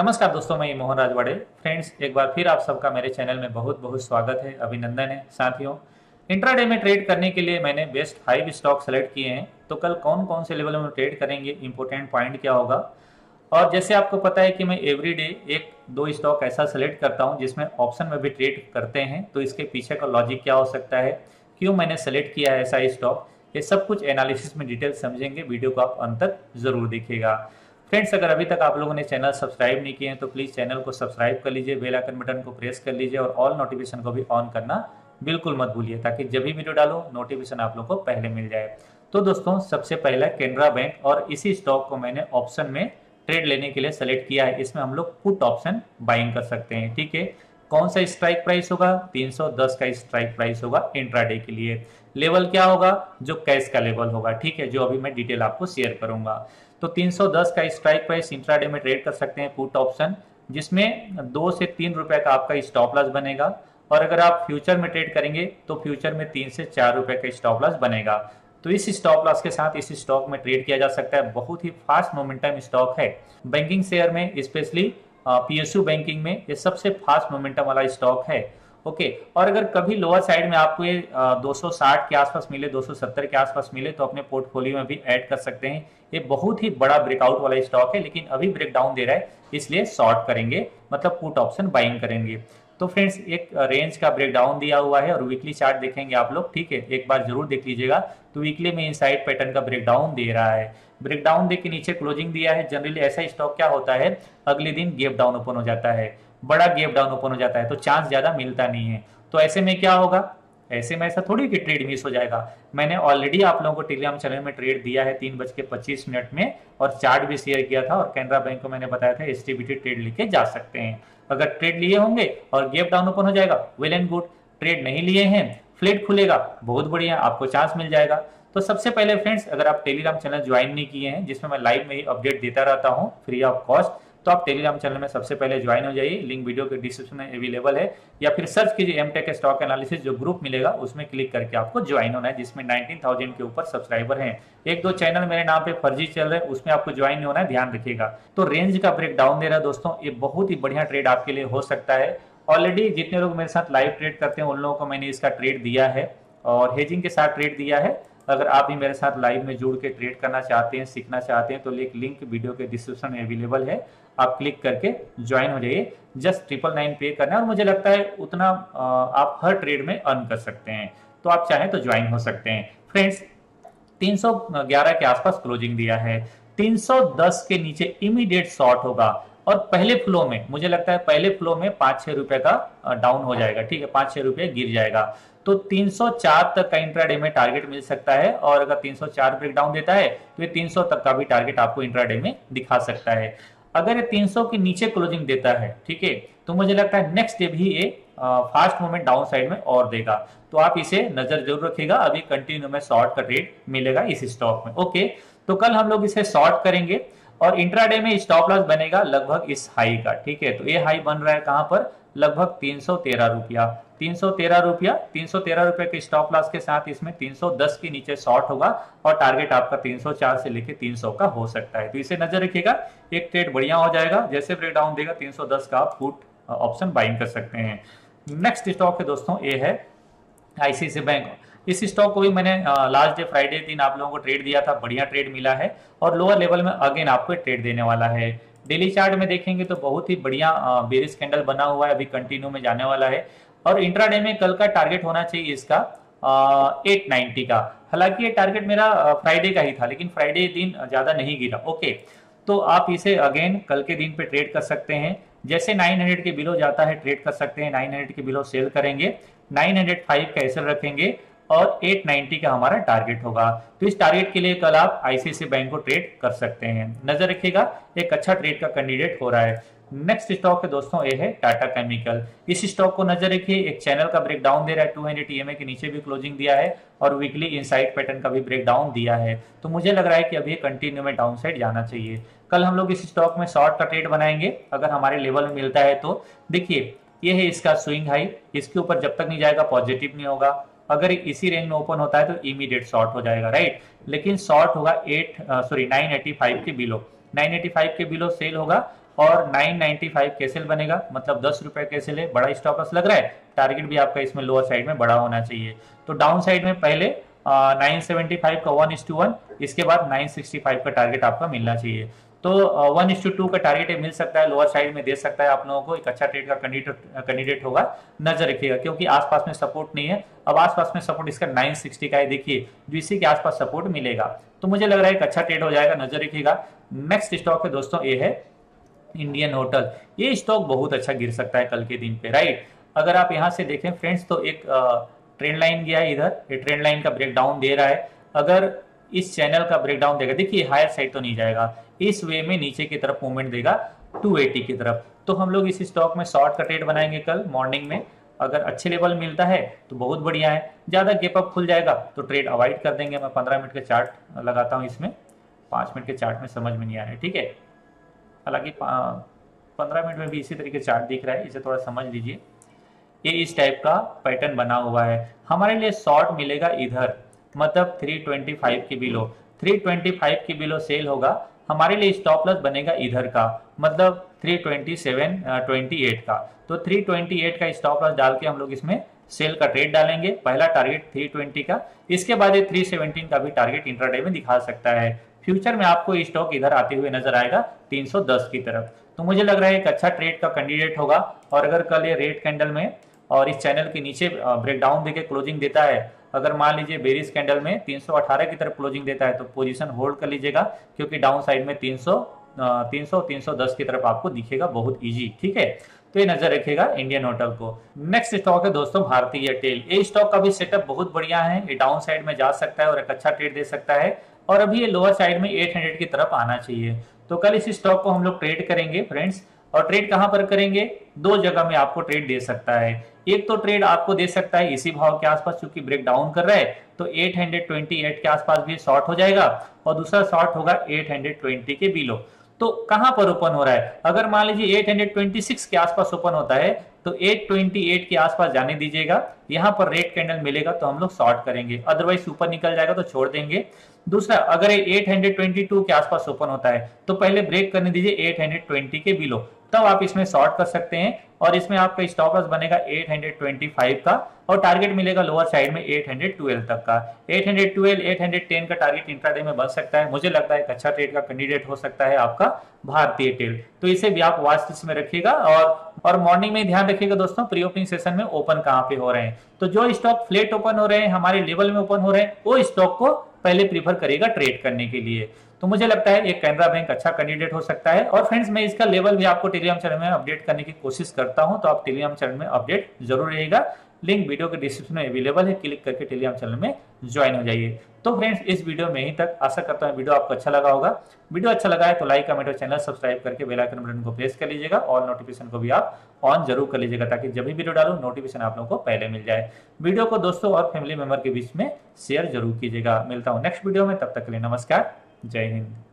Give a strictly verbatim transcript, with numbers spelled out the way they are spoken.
नमस्कार दोस्तों, मैं मोहन राजवाड़े। फ्रेंड्स, एक बार फिर आप सबका मेरे चैनल में बहुत बहुत स्वागत है, अभिनंदन है। साथियों, इंट्राडे में ट्रेड करने के लिए मैंने बेस्ट फाइव स्टॉक सेलेक्ट किए हैं, तो कल कौन कौन से लेवल में ट्रेड करेंगे, इंपॉर्टेंट पॉइंट क्या होगा। और जैसे आपको पता है कि मैं एवरी डे एक दो स्टॉक ऐसा सेलेक्ट करता हूँ जिसमें ऑप्शन में भी ट्रेड करते हैं, तो इसके पीछे का लॉजिक क्या हो सकता है, क्यों मैंने सेलेक्ट किया है ऐसा स्टॉक, ये सब कुछ एनालिसिस में डिटेल समझेंगे। वीडियो को आप अंत तक जरूर देखिएगा। फ्रेंड्स, अगर अभी तक आप लोगों ने चैनल सब्सक्राइब नहीं किए हैं तो प्लीज़ चैनल को सब्सक्राइब कर लीजिए, बेल आइकन बटन को प्रेस कर लीजिए और ऑल नोटिफिकेशन को भी ऑन करना बिल्कुल मत भूलिए, ताकि जब भी वीडियो डालो नोटिफिकेशन आप लोगों को पहले मिल जाए। तो दोस्तों, सबसे पहला केनरा बैंक, और इसी स्टॉक को मैंने ऑप्शन में ट्रेड लेने के लिए सेलेक्ट किया है। इसमें हम लोग पुट ऑप्शन बाइंग कर सकते हैं, ठीक है। कौन सा स्ट्राइक प्राइस होगा, तीन सौ दस का स्ट्राइक प्राइस होगा इंट्राडे के लिए। लेवल क्या होगा, जो कैश का लेवल होगा, ठीक है, जो अभी मैं डिटेल आपको शेयर करूंगा। तो तीन सौ दस का स्ट्राइक प्राइस इंट्राडे में ट्रेड कर सकते हैं पुट ऑप्शन, जिसमें दो से तीन रुपए का आपका स्टॉप लॉस बनेगा। और अगर आप फ्यूचर में ट्रेड करेंगे तो फ्यूचर में तीन से चार रुपए का स्टॉप लॉस बनेगा। तो इस स्टॉप लॉस के साथ इस स्टॉक में ट्रेड किया जा सकता है। बहुत ही फास्ट मोमेंटम स्टॉक है बैंकिंग शेयर में, स्पेशली पीएसयू बैंकिंग में ये सबसे फास्ट मोमेंटम वाला स्टॉक है, ओके। और अगर कभी लोअर साइड में आपको ये दो सौ साठ के आसपास मिले, दो सौ सत्तर के आसपास मिले, तो अपने पोर्टफोलियो में भी ऐड कर सकते हैं। ये बहुत ही बड़ा ब्रेकआउट वाला स्टॉक है, लेकिन अभी ब्रेकडाउन दे रहा है, इसलिए शॉर्ट करेंगे, मतलब पुट ऑप्शन बाइंग करेंगे। तो फ्रेंड्स, एक रेंज का ब्रेकडाउन दिया हुआ है और वीकली चार्ट देखेंगे आप लोग, ठीक है, एक बार जरूर देख लीजिएगा। तो वीकली में इनसाइड पैटर्न का ब्रेकडाउन दे रहा है, ब्रेकडाउन दे के नीचे क्लोजिंग दिया है। जनरली ऐसा स्टॉक क्या होता है, अगले दिन गैप डाउन ओपन हो जाता है, बड़ा गैप डाउन ओपन हो जाता है, तो चांस ज्यादा मिलता नहीं है। तो ऐसे में क्या होगा, ऐसे में ऐसा थोड़ी कि ट्रेड मिस हो जाएगा। मैंने ऑलरेडी आप लोगों को टेलीग्राम चैनल में ट्रेड दिया है तीन बज के पच्चीस मिनट में, और चार्ट भी शेयर किया था। और केनरा बैंक को मैंने बताया था एसटीबीटी ट्रेड लेके जा सकते हैं। अगर ट्रेड लिए होंगे और गैप डाउन ओपन हो जाएगा, वेल एंड गुड। ट्रेड नहीं लिए हैं, फ्लैट खुलेगा, बहुत बढ़िया, आपको चांस मिल जाएगा। तो सबसे पहले फ्रेंड्स, अगर आप टेलीग्राम चैनल ज्वाइन नहीं किए हैं, जिसमें मैं लाइव में ही अपडेट देता रहता हूँ फ्री ऑफ कॉस्ट, तो आप टेलीग्राम चैनल में सबसे पहले ज्वाइन हो जाइए। लिंक वीडियो के डिस्क्रिप्शन में अवेलेबल है, या फिर सर्च कीजिए एमटेक स्टॉक एनालिसिस, जो ग्रुप मिलेगा उसमें क्लिक करके आपको ज्वाइन होना है, जिसमें उन्नीस हज़ार के ऊपर सब्सक्राइबर हैं। एक दो चैनल मेरे नाम पे फर्जी चल रहे हैं, उसमें आपको ज्वाइन होना है, ध्यान रखिएगा। तो रेंज का ब्रेकडाउन दे रहा है दोस्तों, ये बहुत ही बढ़िया ट्रेड आपके लिए हो सकता है। ऑलरेडी जितने लोग मेरे साथ लाइव ट्रेड करते हैं उन लोगों को मैंने इसका ट्रेड दिया है और हेजिंग के साथ ट्रेड दिया है। अगर आप भी मेरे साथ लाइव में जुड़ के ट्रेड करना चाहते हैं, सीखना चाहते हैं, तो एक लिंक वीडियो के डिस्क्रिप्शन में अवेलेबल है, आप क्लिक करके ज्वाइन हो जाइए। जस्ट ट्रिपल नाइन पे करना है और मुझे लगता है उतना आप हर ट्रेड में अर्न कर सकते हैं, तो आप चाहें तो ज्वाइन हो सकते हैं। फ्रेंड्स, तीन सौ ग्यारह के आसपास क्लोजिंग दिया है, तीन सौ दस के नीचे इमीडिएट शॉर्ट होगा। और पहले फ्लो में मुझे लगता है पहले फ्लो में पाँच छः रुपये का डाउन हो जाएगा, ठीक है, पाँच छः रुपये गिर जाएगा। तो तीन सौ चार तक का इंट्राडे में टारगेट मिल सकता है, और अगर तीन सौ चार ब्रेकडाउन देता है तो ये तीन सौ तक का भी टारगेट आपको इंट्राडे में दिखा सकता है। अगर ये तीन सौ के नीचे क्लोजिंग देता है, ठीक है, तो मुझे लगता है नेक्स्ट डे भी ये फास्ट मूवमेंट डाउन साइड में और देगा, तो आप इसे नजर जरूर रखिएगा। अभी कंटिन्यू में शॉर्ट का ट्रेड मिलेगा इस स्टॉक में, ओके। तो कल हम लोग इसे शॉर्ट करेंगे और इंट्राडे में स्टॉप लॉस बनेगा लगभग इस हाई का, ठीक है। तो ये हाई बन रहा है कहाँ पर, लगभग तीन सौ तेरह रुपया, तीन सौ तेरह रुपया, तीन सौ तेरह रुपये के स्टॉप लॉस के साथ इसमें तीन सौ दस के नीचे शॉर्ट होगा और टारगेट आपका तीन सौ चार से लेके तीन सौ का हो सकता है। तो इसे नजर रखिएगा, एक ट्रेड बढ़िया हो जाएगा। जैसे ब्रेकडाउन देगा तीन सौ दस का आप पुट ऑप्शन बाइंग कर सकते हैं। नेक्स्ट स्टॉक है दोस्तों, ये है आईसीआईसीआई बैंक। इस स्टॉक को भी मैंने लास्ट डे फ्राइडे दिन आप लोगों को ट्रेड दिया था, बढ़िया ट्रेड मिला है और लोअर लेवल में अगेन आपको ट्रेड देने वाला है। डेली चार्ट में देखेंगे तो बहुत ही बढ़िया बेरिश कैंडल बना हुआ है, अभी कंटिन्यू में जाने वाला है। और इंट्राडे में कल का टारगेट होना चाहिए इसका आठ सौ नब्बे का। हालांकि ये टारगेट मेरा फ्राइडे का ही था, लेकिन फ्राइडे दिन ज़्यादा नहीं गिरा, ओके। तो आप इसे अगेन कल के दिन पे ट्रेड कर सकते हैं। जैसे नौ सौ के बिलो जाता है ट्रेड कर सकते हैं, नौ सौ के बिलो सेल करेंगे, नौ सौ पाँच का एसएल रखेंगे और आठ सौ नब्बे का हमारा टारगेट होगा। तो इस टारगेट के लिए कल आप आईसीआईसीआई बैंक को ट्रेड कर सकते हैं, नजर रखिएगा, एक अच्छा ट्रेड का कैंडिडेट हो रहा है। नेक्स्ट स्टॉक है दोस्तों, ये है टाटा केमिकल। इस स्टॉक को नजर रखिए, एक चैनल का ब्रेकडाउन दे रहा है, दो सौ ईएमए के नीचे भी क्लोजिंग दिया है और वीकली इनसाइड पैटर्न का भी ब्रेकडाउन दिया है। तो मुझे लग रहा है कि अभी कंटिन्यू में डाउन साइड जाना चाहिए। कल हम लोग इस स्टॉक में शॉर्ट का ट्रेड बनाएंगे, अगर हमारे लेवल में मिलता है तो। देखिए, ये है इसका स्विंग हाई, इसके ऊपर जब तक नहीं जाएगा पॉजिटिव नहीं होगा। अगर इसी रेंज में ओपन होता है तो इमीडिएट शॉर्ट हो जाएगा, राइट। लेकिन शॉर्ट होगा eight sorry nine eighty five के बिलो, नाइन एटी फाइव के बिलो सेल होगा और नौ सौ पचानवे के सेल बनेगा, मतलब दस रुपए के सेल है। बड़ा स्टॉप लॉस लग रहा है, टारगेट भी आपका इसमें लोअर साइड में बड़ा होना चाहिए। तो डाउन साइड में पहले नौ सौ पचहत्तर का वन इज टू वन, इसके बाद नौ सौ पैंसठ का टारगेट आपका मिलना चाहिए। तो वन इज टू टू का टारगेट मिल सकता है, लोअर साइड में दे सकता है आप लोगों को। एक अच्छा ट्रेड का कैंडिडेट होगा, नजर रखिएगा, क्योंकि आसपास में सपोर्ट नहीं है। अब आसपास में सपोर्ट इसका नौ सौ साठ का है, देखिए जो इसी के आसपास सपोर्ट मिलेगा, तो मुझे लग रहा है एक अच्छा ट्रेड हो जाएगा, नजर रखिएगा। नेक्स्ट स्टॉक है दोस्तों ये है इंडियन होटल। ये स्टॉक बहुत अच्छा गिर सकता है कल के दिन पे, राइट। अगर आप यहाँ से देखें फ्रेंड्स, तो एक ट्रेंड लाइन गया है इधर, ये ट्रेंड लाइन का ब्रेकडाउन दे रहा है। अगर इस चैनल का ब्रेकडाउन देगा, देखिए हायर साइड तो नहीं जाएगा, इस वे में नीचे की तरफ मूवमेंट देगा दो सौ अस्सी की तरफ। तो हम लोग इस स्टॉक में शॉर्ट का ट्रेड बनाएंगे कल मॉर्निंग में। अगर अच्छे लेवल मिलता है तो बहुत बढ़िया है, ज्यादा गैप अप खुल जाएगा तो ट्रेड अवॉइड कर देंगे। मैं पंद्रह मिनट का चार्ट लगाता हूँ, इसमें पाँच मिनट के चार्ट में समझ में नहीं आ रहा है, ठीक है। हालांकि पंद्रह मिनट में भी इसी तरीके चार्ट दिख रहा है, इसे थोड़ा समझ लीजिए। ये इस टाइप का पैटर्न बना हुआ है, हमारे लिए शॉर्ट मिलेगा इधर, मतलब तीन सौ पच्चीस के बिलो, तीन सौ पच्चीस के बिलो सेल होगा। हमारे लिए स्टॉप लॉस बनेगा इधर का, मतलब तीन सौ सत्ताईस अट्ठाईस का। तो तीन सौ अट्ठाईस का स्टॉप लॉस डाल के हम लोग इसमें सेल का ट्रेड डालेंगे। पहला टारगेट तीन सौ बीस का, इसके बाद ये तीन सौ सत्रह का भी टारगेट इंट्राडे में दिखा सकता है। फ्यूचर में आपको स्टॉक इधर आते हुए नजर आएगा तीन सौ दस की तरफ। तो मुझे लग रहा है एक अच्छा ट्रेड का कैंडिडेट होगा। और अगर कल ये रेड कैंडल में और इस चैनल के नीचे ब्रेकडाउन देके क्लोजिंग देता है, अगर मान लीजिए बेरिश कैंडल में तीन सौ अठारह की तरफ क्लोजिंग देता है, तो पोजीशन होल्ड कर लीजिएगा, क्योंकि डाउन साइड में तीन सौ तीन सौ तीन सौ दस की तरफ आपको दिखेगा बहुत इजी, ठीक है। तो ये नजर रखेगा इंडियन होटल को। नेक्स्ट स्टॉक है दोस्तों भारतीय एयरटेल। ये स्टॉक का भी सेटअप बहुत बढ़िया है, ये डाउन साइड में जा सकता है और एक अच्छा ट्रेड दे सकता है। और अभी ये लोअर साइड में आठ सौ की तरफ आना चाहिए। तो कल इस स्टॉक को हम लोग ट्रेड करेंगे फ्रेंड्स। और ट्रेड कहां पर करेंगे? दो जगह में आपको ट्रेड दे सकता है। एक तो ट्रेड आपको दे सकता है इसी भाव के आसपास, चूंकि ब्रेकडाउन कर रहा है, तो आठ सौ अट्ठाईस के आसपास भी शॉर्ट हो जाएगा। और दूसरा शॉर्ट होगा आठ सौ बीस के बिलो। तो कहां पर ओपन हो रहा है? अगर मान लीजिए आठ सौ छब्बीस के आसपास ओपन होता है, तो आठ सौ अट्ठाईस के आसपास जाने दीजिएगा। यहाँ पर रेड कैंडल मिलेगा तो हम लोग शॉर्ट करेंगे, अदरवाइज ऊपर निकल जाएगा तो छोड़ देंगे। दूसरा, अगर ये आठ सौ बाईस के आसपास ओपन होता है, तो पहले ब्रेक करने दीजिए आठ सौ बीस के बिलो, तब आप इसमें शॉर्ट कर सकते हैं। और इसमें आपका स्टॉप लॉस बनेगा आठ सौ पच्चीस का और टारगेट मिलेगा लोअर साइड में आठ सौ बारह तक का। आठ सौ बारह, आठ सौ दस का टारगेट इंट्राडे में बन सकता है। मुझे लगता है एक अच्छा ट्रेड का कैंडिडेट हो सकता है आपका भारतीय एयरटेल। तो इसे भी आप वॉच लिस्ट में रखिएगा। और और मॉर्निंग में ध्यान रखिएगा दोस्तों, प्री ओपनिंग सेशन में ओपन कहाँ पे हो रहे हैं। तो जो स्टॉक फ्लैट ओपन हो रहे हैं, हमारे लेवल में ओपन हो रहे हैं, वो स्टॉक को पहले प्रीफर करेगा ट्रेड करने के लिए। तो मुझे लगता है एक केनरा बैंक अच्छा कैंडिडेट हो सकता है। और फ्रेंड्स, मैं इसका लेवल भी आपको टेलीग्राम चैनल में अपडेट करने की कोशिश करता हूं, तो आप टेलीग्राम चैनल में अपडेट जरूर रहेगा। लिंक वीडियो के डिस्क्रिप्शन में अवेलेबल है, क्लिक करके टेलीग्राम चैनल में ज्वाइन हो जाइए। तो फ्रेंड्स, इस वीडियो में यहीं तक। आशा करता हूं वीडियो आपको अच्छा लगा होगा। वीडियो अच्छा लगा है तो लाइक, कमेंट और चैनल सब्सक्राइब करके बेल आइकन बटन को प्रेस कर लीजिएगा। और नोटिफिकेशन को भी आप ऑन जरूर कर लीजिएगा, ताकि जब भी वीडियो डालूं नोटिफिकेशन आप लोगों को पहले मिल जाए। वीडियो को दोस्तों और फैमिली मेंबर के बीच में शेयर जरूर कीजिएगा। मिलता हूँ नेक्स्ट वीडियो में, तब तक के लिए नमस्कार, जय हिंद।